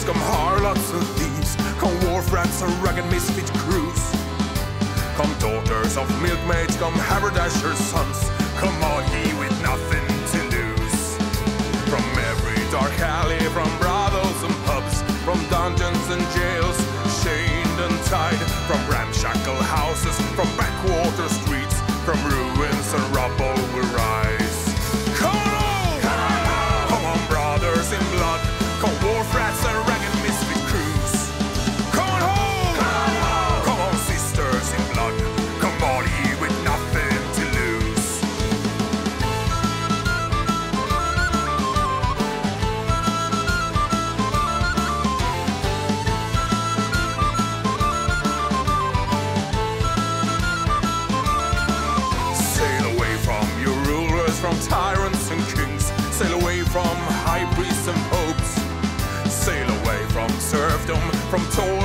soldiers, come harlots and thieves, come war rats and ragged misfit crews. Come daughters of milkmaids, come haberdashers' sons, come all ye with nothing to lose. From every dark alley, from brothels and pubs, from dungeons and jails, chained and tied, from ramshackle houses, from backwater streets, from ruins and rubble we rise. Come on! Come on, brothers in blood, come war rats and ragged misfit crews. Come on home! Come on, sisters in blood, come all ye with nothing to lose. Sail away from your rulers, from tyrants and kings. Sail away from high priests and popes. Sail away from serfdom, from toil